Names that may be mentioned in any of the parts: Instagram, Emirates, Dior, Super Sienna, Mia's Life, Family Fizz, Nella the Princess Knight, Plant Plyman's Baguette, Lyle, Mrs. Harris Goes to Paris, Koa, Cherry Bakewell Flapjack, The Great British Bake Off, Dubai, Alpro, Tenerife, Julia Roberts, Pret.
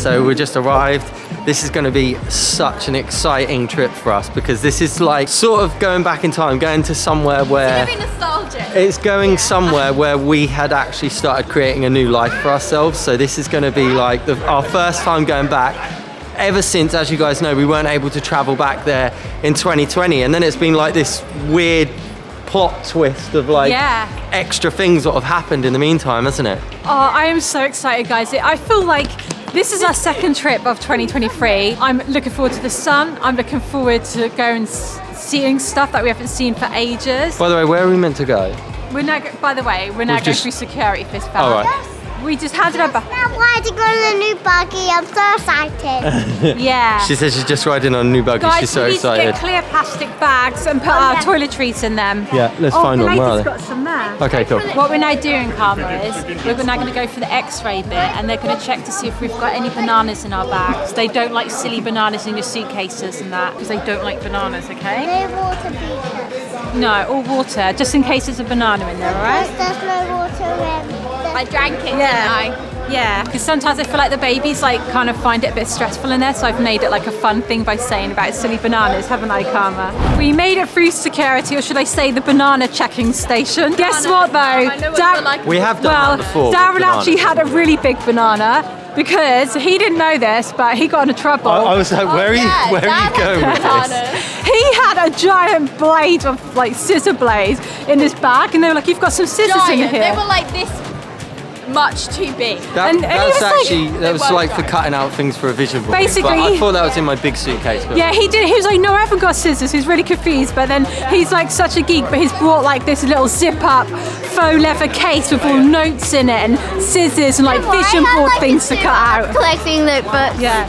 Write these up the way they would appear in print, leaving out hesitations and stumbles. So we just arrived. This is going to be such an exciting trip for us because this is like sort of going back in time, going to somewhere where... It's going to be nostalgic. It's going somewhere where we had actually started creating a new life for ourselves. So this is going to be like our first time going back. Ever since, as you guys know, we weren't able to travel back there in 2020. And then it's been like this weird plot twist of like extra things that have happened in the meantime, hasn't it? Oh, I am so excited, guys. I feel like this is our second trip of 2023. I'm looking forward to the sun. I'm looking forward to going and seeing stuff that we haven't seen for ages. By the way, where are we meant to go? We're now, by the way, we're now going through security for this part. Right. We just handed our buggy. I'm riding on a new buggy. I'm so excited. Yeah. She says she's just riding on a new buggy. Guys, she's so excited. We need to get clear plastic bags and put our toiletries in them. Yeah, let's find one. Well, got some there. Okay, cool. What we're now doing, Karma, is we're now going to go for the X-ray bit, and they're going to check to see if we've got any bananas in our bags. They don't like silly bananas in your suitcases and that, because they don't like bananas. Okay. No water, please. No, all water, just in case there's a banana in there. All right. There's no water in. I drank it, didn't I? Yeah, because sometimes I feel like the babies like kind of find it a bit stressful in there, so I've made it like a fun thing by saying about silly bananas, haven't I, Karma? We made it through security, or should I say the banana checking station. Guess what though? We have done that before. Darren actually had a really big banana. Because he didn't know this, but he got into trouble. I was like, where are you going with this? He had a giant blade of like scissor blades in his bag, and they were like, you've got some scissors in here. They were like this much too big. That was like for cutting out things for a vision board. Basically, but I thought that was in my big suitcase. Yeah, he did. He was like, no, I haven't got scissors. He's really confused, but then he's like such a geek, but he's brought like this little zip up faux leather case with all notes in it and scissors and like vision board things to cut out. Collecting notebooks. Yeah.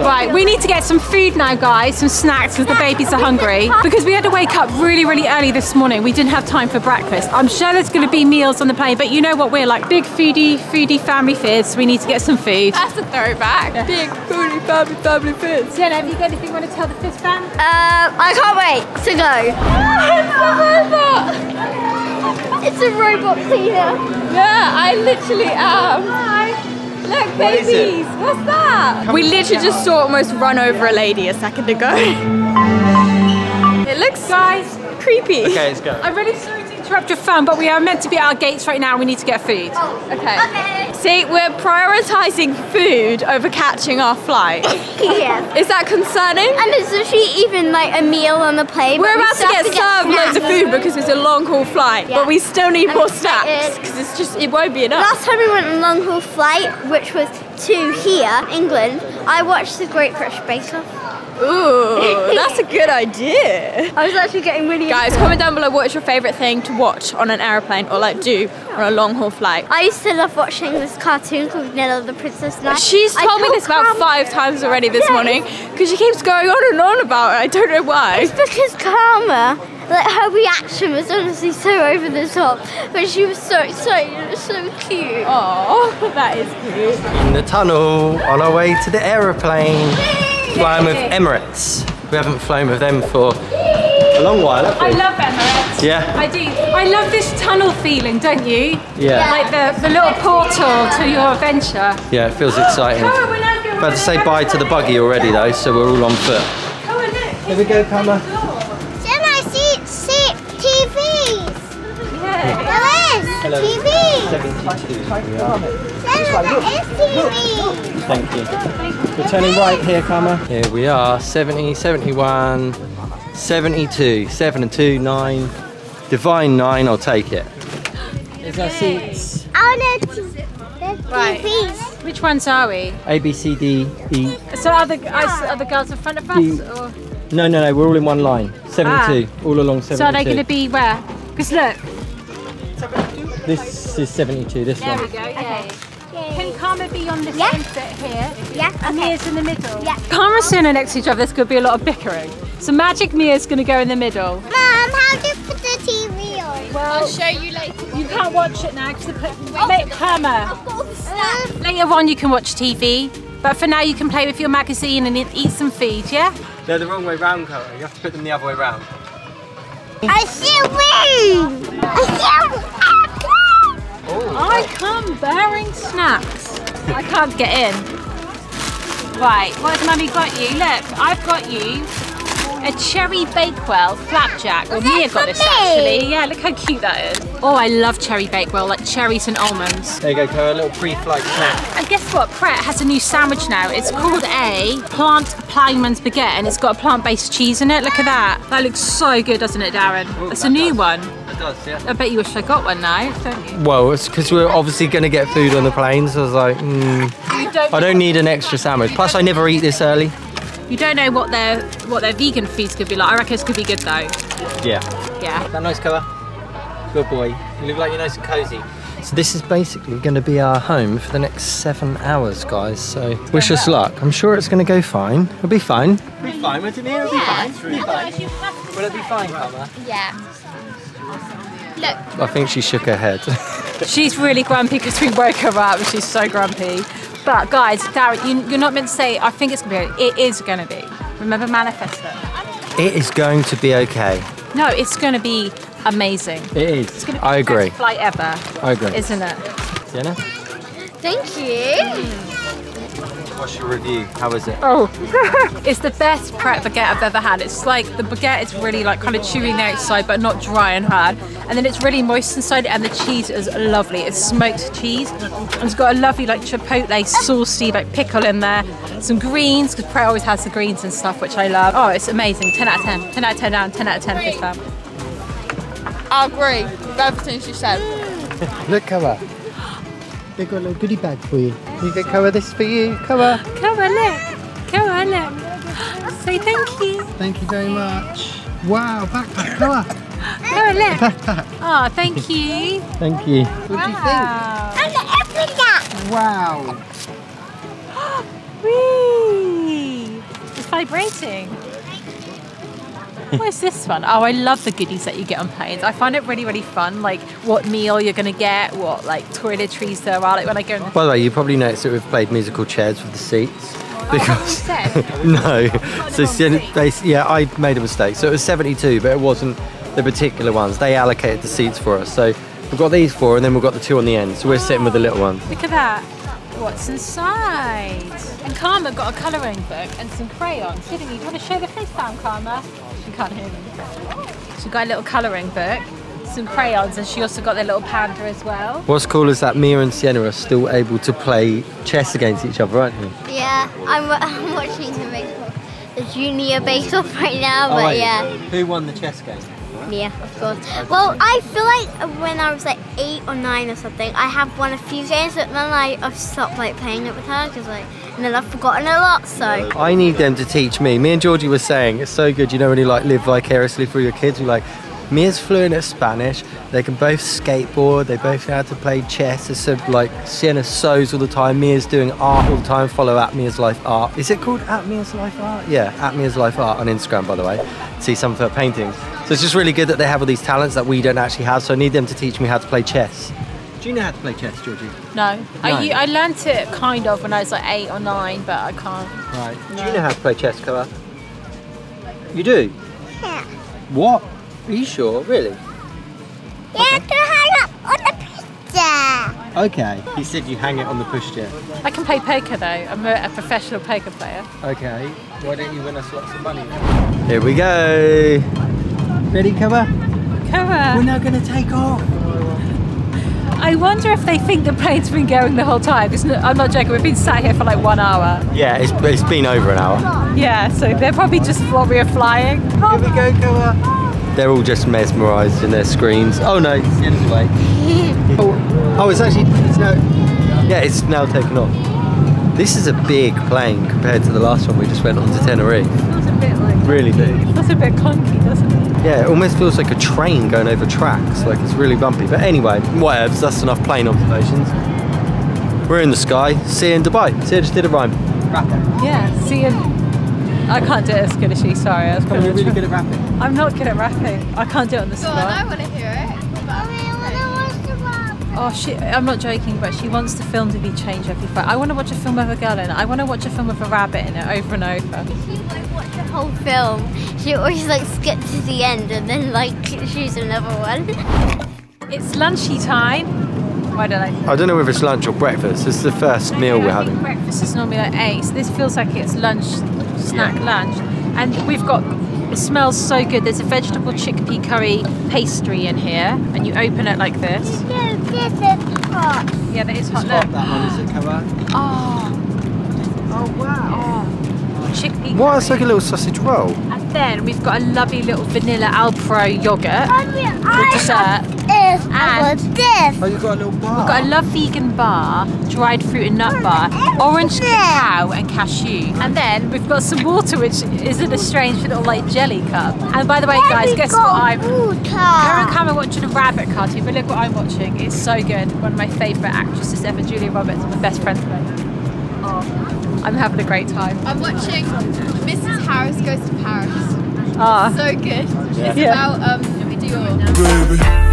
Right, we need to get some food now, guys, some snacks because the babies are hungry. Because we had to wake up really, really early this morning. We didn't have time for breakfast. I'm sure there's going to be meals on the plane, but you know what we're like, big foodie family fizz. We need to get some food. That's a throwback. Yeah. Big foodie family fizz. Jenna, have you got anything you want to tell the fizz fam? I can't wait to go. Oh, it's a robot. It's a robot cleaner. Yeah, I literally am. Hi. Look, babies. What's that? We literally just saw almost run over a lady a second ago. It looks creepy. Okay, let's go. I'm really sorry to interrupt your fun, but we are meant to be at our gates right now. We need to get food. Oh, okay. See, we're prioritizing food over catching our flight. Yeah. Is that concerning? And it's literally even like a meal on the plane. We're about to get loads of food because it's a long haul flight, but we still need more snacks because it's just, it won't be enough. Last time we went on a long haul flight, which was to here, England, I watched The Great British Bake Off. Ooh, that's a good idea. I was actually getting really Guys, comment down below what is your favourite thing to watch on an aeroplane or like do on a long haul flight. I used to love watching this cartoon called Nella the Princess Knight. She's told me this about 5 times already this morning because she keeps going on and on about it. I don't know why. It's because Karma, like her reaction was honestly so over the top, but she was so excited. It was so cute. Oh, that is cute. In the tunnel on our way to the aeroplane. Flying with Emirates. We haven't flown with them for a long while, have we? I love Emirates. Yeah. I do. I love this tunnel feeling, don't you? Yeah. Like the little portal to your adventure. Yeah, it feels exciting. I'm about to say bye to the buggy already though, so we're all on foot. Here we go, Pamela. Can I see TVs? Yeah. There is TV. That is TV. Thank you. We're turning right here, Karma. Here we are, 70, 71, 72, 7 and 2, 9. Divine 9, I'll take it. There's our seats. Oh no, there's TVs. Which ones are we? A, B, C, D, E. So are the girls in front of us? Or? No, no, no, we're all in one line. 72, all along 72. So are they going to be where? Because look. This is 72, this one. There we go, yay. Can Karma be on this end bit here? Yeah. And Mia's in the middle. Yeah. Karma's sitting next to each other, there's going to be a lot of bickering. So Magic Mia's going to go in the middle. Mum, how do you put the TV on? Well, I'll show you later. You can't watch it now because Karma. Later on you can watch TV, but for now you can play with your magazine and eat some food, yeah? They're the wrong way round, Karma. You have to put them the other way round. I see a wing! I come bearing snacks. I can't get in. Right, what has Mummy got you? Look, I've got you a Cherry Bakewell Flapjack. Well, Mia got this actually. Yeah, look how cute that is. Oh, I love Cherry Bakewell, like cherries and almonds. There you go, Cara, a little pre-flight snack. And guess what? Pret has a new sandwich now. It's called a Plant Plyman's Baguette, and it's got a plant-based cheese in it. Look at that. That looks so good, doesn't it, Darren? Ooh, that's a new one. It does, yeah. I bet you wish I got one now, don't you? Well, it's because we're obviously going to get food on the plane, so I was like, I don't need an extra sandwich. Plus, I never eat this early. You don't know what their vegan feeds could be like. I reckon this could be good though. Yeah. Yeah. Is that nice, Cara? Good boy. You look like you're nice and cozy. So this is basically going to be our home for the next 7 hours, guys. So wish us luck. I'm sure it's going to go fine. It'll be fine. It'll be fine, won't it, Mia? It'll be fine. It'll be fine. Will it be fine, Cara? Yeah. Look. I think she shook her head. She's really grumpy because we woke her up. She's so grumpy. But guys, Darren, you're not meant to say, I think it's going to be, it is going to be. Remember, manifest it. It is going to be okay. No, it's going to be amazing. It is. It's going to be the best flight ever. I agree. Isn't it? Jenna? Thank you. What's your review? How is it? Oh, it's the best Pret baguette I've ever had. It's like, the baguette is really like kind of chewy on the outside, but not dry and hard. And then it's really moist inside, and the cheese is lovely. It's smoked cheese, and it's got a lovely like chipotle saucy like pickle in there. Some greens, because Pret always has the greens and stuff, which I love. Oh, it's amazing. 10 out of 10. 10 out of 10 down, 10 out of 10 fish fam. I agree with everything she said. Look, Cara. They've got a little goodie bag for you. You can cover this for you. Cover. Cover, look. Cover, look. Say thank you. Thank you very much. Wow, backpack. Cover. Cover, look. Backpack. Oh, thank you. Thank you. What do you think? And open that. Wow. Whee! It's vibrating. Where's this one? Oh, I love the goodies that you get on planes. I find it really, really fun. Like what meal you're going to get, what like toiletries there are. Like when I go. By the way, you probably noticed that we've played musical chairs with the seats. Because no, so yeah, I made a mistake. So it was 72, but it wasn't the particular ones. They allocated the seats for us. So we've got these four, and then we've got the two on the end. So we're sitting with the little one. Look at that. What's inside? And Karma got a colouring book and some crayons, didn't you? Do you want to show the FaceTime, Karma? She can't hear me. She got a little colouring book, some crayons, and she also got their little panda as well. What's cool is that Mia and Sienna are still able to play chess against each other, aren't they? Yeah, I'm watching the Junior Bake Off right now, but yeah. Who won the chess game? Yeah, of course. Well, I feel like when I was like 8 or 9 or something, I have won a few games, but then I've stopped like playing it with her because like, and then I've forgotten a lot. So I need them to teach me. Me and Georgie were saying it's so good, you know, when you like live vicariously through your kids. We're like, Mia's fluent at Spanish. They can both skateboard. They both know how to play chess. It's sort of like Sienna sews all the time. Mia's doing art all the time. Follow at Mia's Life Art. Is it called at Mia's Life Art? Yeah, at Mia's Life Art on Instagram, by the way. See some of her paintings. So it's just really good that they have all these talents that we don't actually have. So I need them to teach me how to play chess. Do you know how to play chess, Georgie? No. I learnt it kind of when I was like 8 or 9, but I can't. Right. No. Do you know how to play chess, Cara? You do? Yeah. What? Are you sure? Really? Yeah, okay. I can hang up on the pushchair. Okay. He said you hang it on the pushchair. I can play poker though. I'm a professional poker player. Okay. Why don't you win us lots of money then? Here we go. Ready, Cara? Cara! We're now going to take off! I wonder if they think the plane's been going the whole time. I'm not joking, we've been sat here for like 1 hour. Yeah, it's been over an hour. Yeah, so they're probably just while we are flying. Here we go, Cara! They're all just mesmerised in their screens. Oh no, it's the end of the way. Oh, it's actually, it's now, yeah, it's now taken off. This is a big plane compared to the last one we just went on to Tenerife. Feels a bit like... Really big. That's a bit clunky, doesn't it? Yeah, it almost feels like a train going over tracks, like it's really bumpy. But anyway, whatever, that's enough plane observations. We're in the sky, see you in Dubai. See, I just did a rhyme. Rapping. Yeah, see you in... I can't do it as good as she, sorry. I was probably really good at rapping. I'm not good at rapping. I can't do it on the spot. I want to hear it. Oh, I'm not joking, but she wants the film to be changed every Friday. I want to watch a film with a girl in it. I want to watch a film with a rabbit in it over and over. She won't watch the whole film. She always like skips to the end and then like choose another one. It's lunchy time. I don't know. I don't know whether it's lunch or breakfast. This is the first meal we're having. Breakfast is normally like 8, so this feels like it's lunch, snack lunch. And we've got, it smells so good. There's a vegetable chickpea curry pastry in here, and you open it like this. This is hot. Yeah, that is hot. Look. Hot, that one, is it, Kawa? Oh. Oh, wow. Oh. Chickpea curry. It's like a little sausage roll. And then we've got a lovely little vanilla Alpro yogurt for dessert. And this. Oh, you've got a little bar. We've got a love vegan bar, dried fruit and nut bar, orange cacao and cashew. And then we've got some water, which isn't a strange little like jelly cup. And by the way, guys, guess what I'm watching? Karen and Cameron watching a rabbit cartoon, but look what I'm watching. It's so good. One of my favourite actresses ever, Julia Roberts. I'm my best friend with her. Oh, I'm having a great time. I'm watching Mrs. Harris Goes to Paris. Oh. It's so good. Yeah. It's about Dior.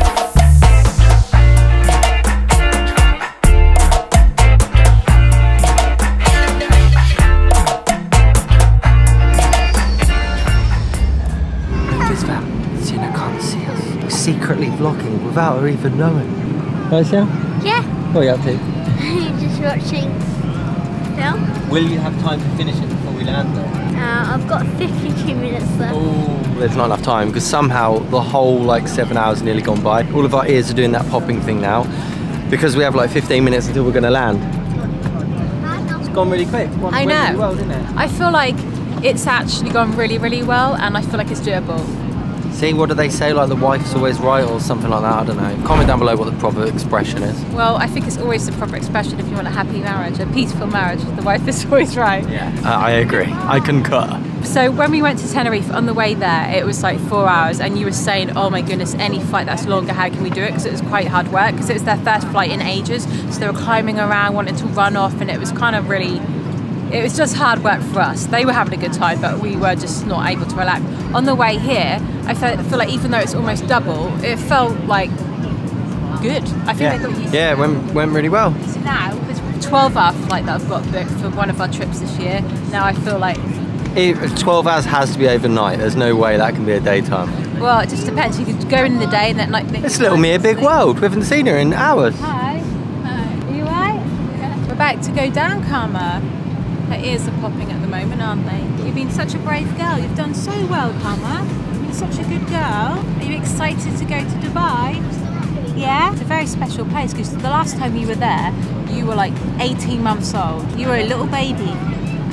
Secretly vlogging without her even knowing. Right, Sam? Yeah. What are you up to? I'm just watching film. Will you have time to finish it before we land though? I've got 52 minutes left. Oh, there's not enough time because somehow the whole like 7 hours nearly gone by. All of our ears are doing that popping thing now because we have like 15 minutes until we're going to land. It's gone really quick. I know. Really well, didn't it? I feel like it's actually gone really, really well, and I feel like it's doable. See, what do they say, like the wife's always right or something like that? I don't know. Comment down below what the proper expression is. Well, I think it's always the proper expression if you want a happy marriage, a peaceful marriage. The wife is always right. Yeah, I agree. I concur. So when we went to Tenerife, on the way there, it was like 4 hours, and you were saying, oh my goodness, any flight that's longer, how can we do it? Because it was quite hard work, because it was their first flight in ages. So they were climbing around, wanting to run off, and it was kind of really... It was just hard work for us. They were having a good time, but we were just not able to relax. On the way here, I feel like even though it's almost double, it felt like good. I think they thought you... Yeah, went really well. So now, it's a 12-hour flight that I've got booked for one of our trips this year. Now I feel like... 12 hours has to be overnight. There's no way that can be a daytime. Well, it just depends. You could go in the day and then like... It's little me a big world. We haven't seen her in hours. Hi. Hi. Are you all right? Yeah. We're about to go down, Karma. Her ears are popping at the moment, aren't they? You've been such a brave girl. You've done so well, Karma. You're such a good girl. Are you excited to go to Dubai? Yeah? It's a very special place because the last time you were there, you were like 18 months old. You were a little baby.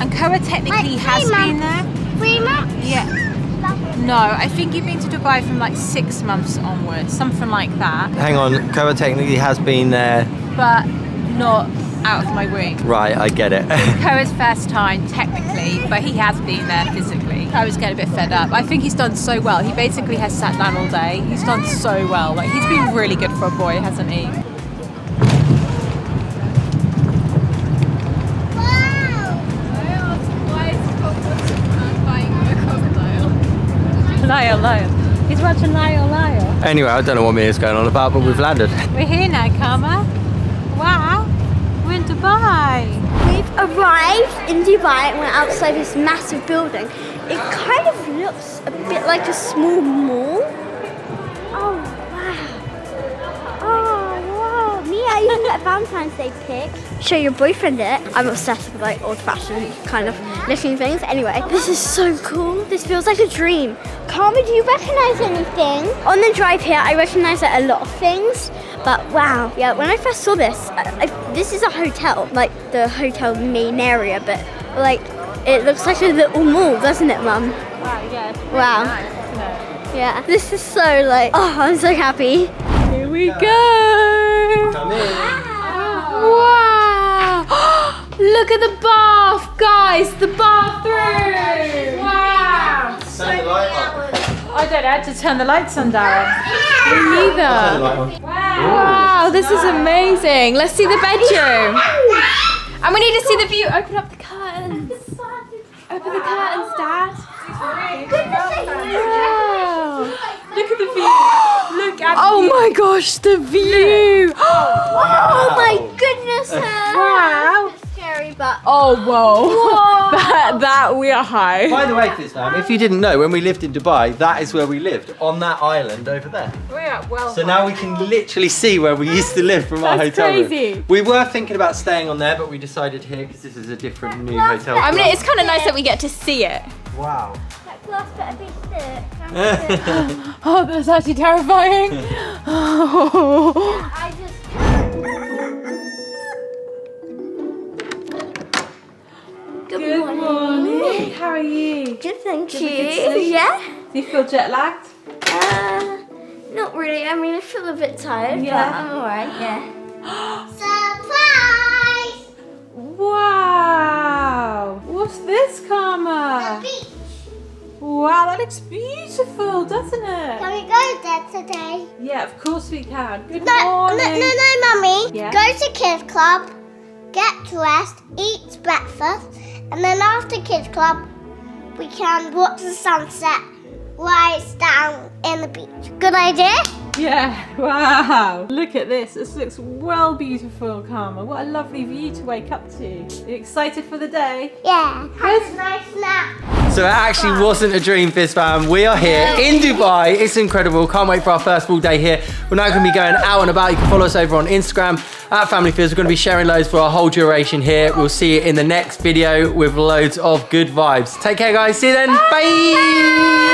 And Koa technically has been there. 3 months? Yeah. No, I think you've been to Dubai from like 6 months onwards, something like that. Hang on, Koa technically has been there. But not... out of my womb. Right, I get it. Koa's first time, technically, but he has been there physically. Koa's getting a bit fed up. I think he's done so well. He basically has sat down all day. He's done so well. Like, he's been really good for a boy, hasn't he? Wow! Why is Coco buying a crocodile? Lyle. He's watching Lyle. Anyway, I don't know what me is going on about, but we've landed. We're here now, Karma. Wow. We're in Dubai. We've arrived in Dubai and we're outside this massive building. It kind of looks a bit like a small mall. Oh, wow. Oh, wow. Mia, you can get a Valentine's Day pic. Show your boyfriend it. I'm obsessed with like old-fashioned kind of looking things. Anyway, this is so cool. This feels like a dream. Karma, do you recognise anything? On the drive here, I recognised like, a lot of things. But wow, yeah, when I first saw this, this is a hotel, like the hotel main area, but like it looks like a little mall, doesn't it, Mum? Wow, yeah, it's really nice, isn't it? Yeah, this is so like, oh, I'm so happy. Here we go! Come in. Wow! Wow. Look at the bath, guys, the bathroom! Wow! So I don't know how to turn the lights on, Darren. Me neither. Wow, this is amazing. Let's see the bedroom. And we need to see the view. Open up the curtains. Open the curtains, Dad. Wow. Look at the view. Look at oh my gosh, the view. Oh my goodness. Wow. It's scary, but. Oh, whoa. That we are high. By the way, Fizz fam, if you didn't know, when we lived in Dubai, that is where we lived, on that island over there. We are well So high. Now we can literally see where we used to live from our hotel room. We were thinking about staying on there, but we decided here because this is a different new hotel. I mean, it's kind of nice that we get to see it. Wow. That glass better be thick. Oh, that's actually terrifying. I just Good morning. How are you? Good, thank you. Yeah? Do you feel jet lagged? Not really. I mean, I feel a bit tired, but I'm alright, Surprise! Wow! What's this, Karma? The beach. Wow, that looks beautiful, doesn't it? Can we go there today? Yeah, of course we can. Good morning. No, Mummy. Yeah? Go to Kids Club, get dressed, eat breakfast. And then after Kids Club, we can watch the sunset rise down in the beach. Good idea? Yeah, wow. Look at this. This looks well beautiful, Karma. What a lovely view to wake up to. Are you excited for the day? Yeah. Have a nice nap. So it actually wasn't a dream, Fizz fam. We are here in Dubai. It's incredible. Can't wait for our first full day here. We're now going to be going out and about. You can follow us over on Instagram. At Family Fizz, we're going to be sharing loads for our whole duration here. We'll see you in the next video with loads of good vibes. Take care, guys. See you then. Bye. Bye.